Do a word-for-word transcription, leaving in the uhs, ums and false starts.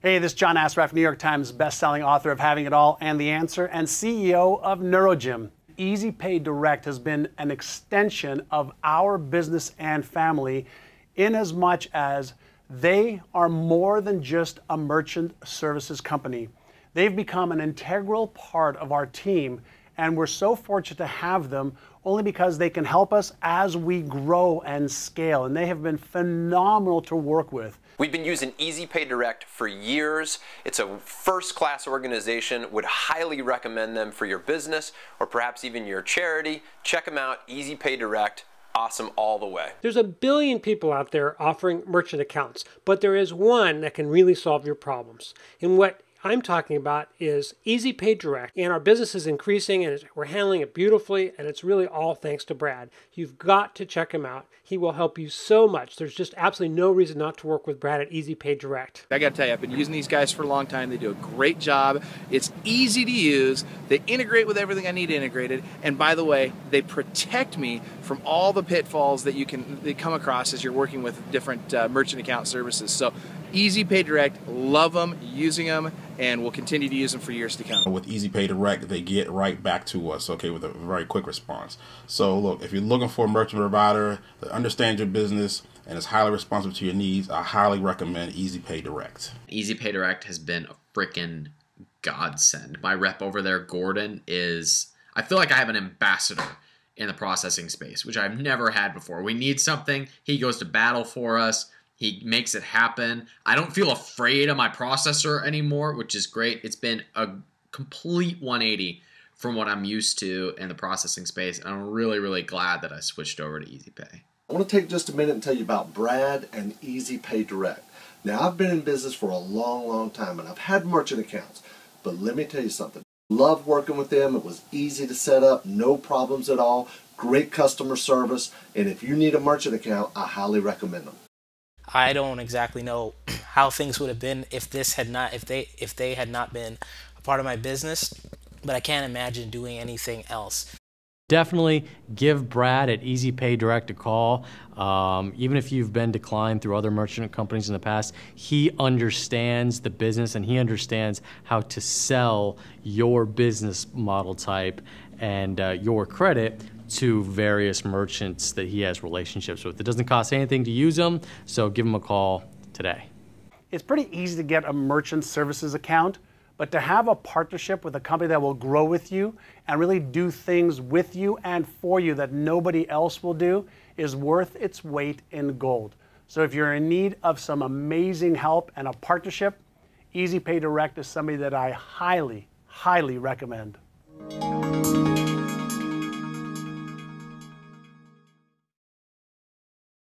Hey, this is John Asraf, New York Times bestselling author of Having It All and The Answer and C E O of NeuroGym. Easy Pay Direct has been an extension of our business and family in as much as they are more than just a merchant services company. They've become an integral part of our team, and we're so fortunate to have them only because they can help us as we grow and scale, and they have been phenomenal to work with. We've been using Easy Pay Direct for years. It's a first-class organization. Would highly recommend them for your business or perhaps even your charity. Check them out, Easy Pay Direct. Awesome all the way. There's a billion people out there offering merchant accounts, but there is one that can really solve your problems. And what I'm talking about is Easy Pay Direct, and our business is increasing and we're handling it beautifully, and it's really all thanks to Brad. You've got to check him out. He will help you so much. There's just absolutely no reason not to work with Brad at Easy Pay Direct. I gotta tell you, I've been using these guys for a long time. They do a great job. It's easy to use. They integrate with everything I need integrated, and by the way, they protect me from all the pitfalls that you can they come across as you're working with different uh, merchant account services. So Easy Pay Direct, love them, using them, and we'll continue to use them for years to come. With Easy Pay Direct, they get right back to us, okay, with a very quick response. So look, if you're looking for a merchant provider that understands your business and is highly responsive to your needs, I highly recommend Easy Pay Direct. Easy Pay Direct has been a freaking godsend. My rep over there, Gordon, is, I feel like I have an ambassador in the processing space, which I've never had before. We need something, he goes to battle for us. He makes it happen. I don't feel afraid of my processor anymore, which is great. It's been a complete one eighty from what I'm used to in the processing space. And I'm really, really glad that I switched over to EasyPay. I want to take just a minute and tell you about Brad and EasyPay Direct. Now, I've been in business for a long, long time, and I've had merchant accounts. But let me tell you something. Loved working with them. It was easy to set up, no problems at all, great customer service. And if you need a merchant account, I highly recommend them. I don't exactly know how things would have been if this had not, if they, if they had not been a part of my business, but I can't imagine doing anything else. Definitely give Brad at Easy Pay Direct a call. Um, even if you've been declined through other merchant companies in the past, he understands the business and he understands how to sell your business model type and uh, your credit to various merchants that he has relationships with. It doesn't cost anything to use them, so give him a call today. It's pretty easy to get a merchant services account, but to have a partnership with a company that will grow with you and really do things with you and for you that nobody else will do is worth its weight in gold. So if you're in need of some amazing help and a partnership, Easy Pay Direct is somebody that I highly, highly recommend.